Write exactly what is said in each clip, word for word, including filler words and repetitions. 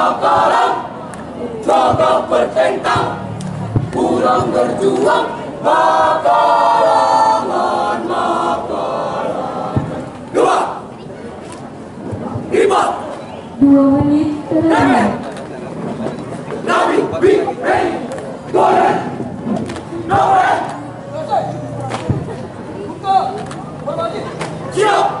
Sekarang coba bertentang, kurang berjuang bakalangan makalangan. Dua, lima, dua menit terakhir. Nabi, bi, rey, goreng, goreng. Buka, berbalik. Siap.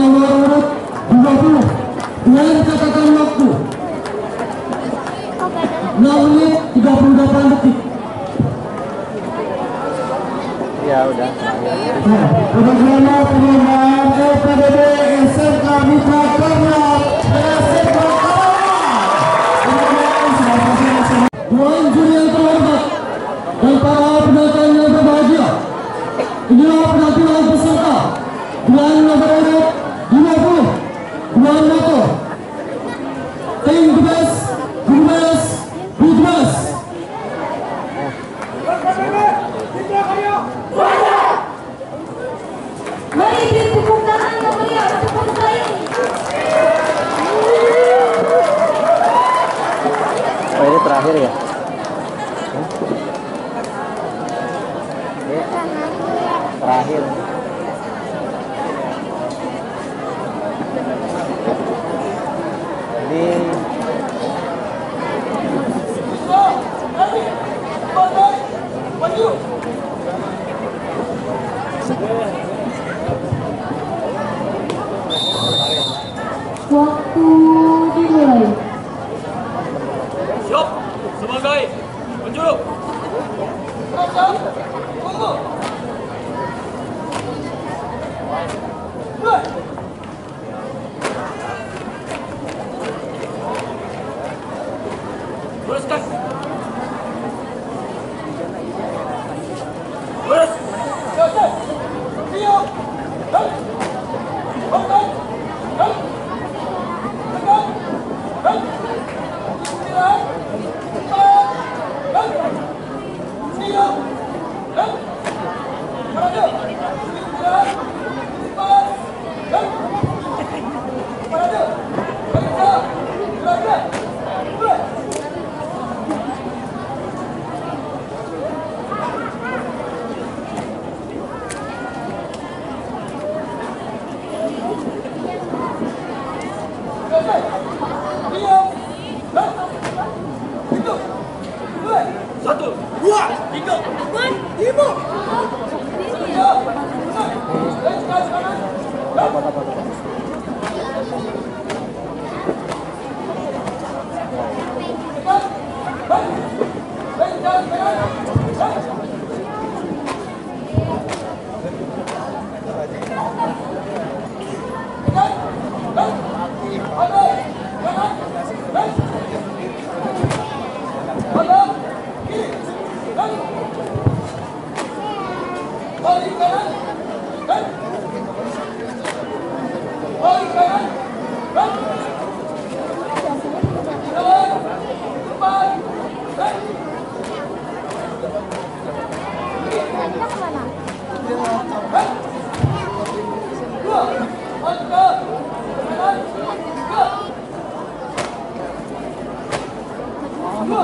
Waktu dimulai. Siap. Semangat. Ini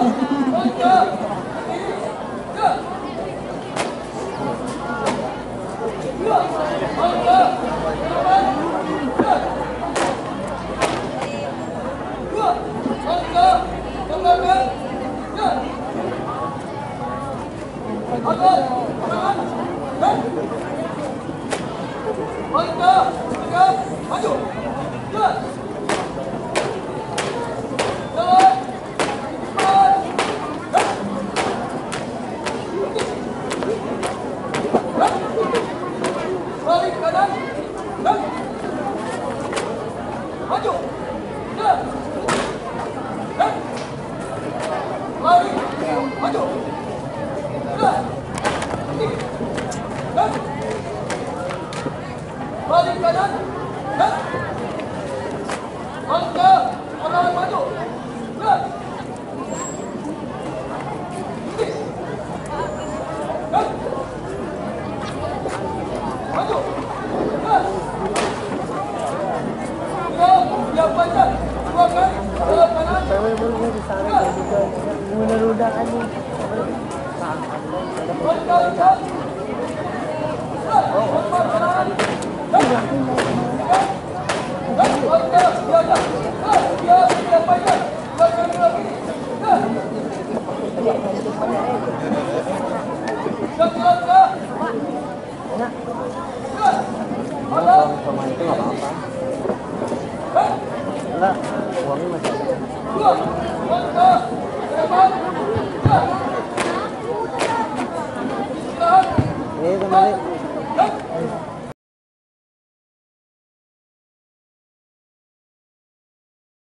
kembali.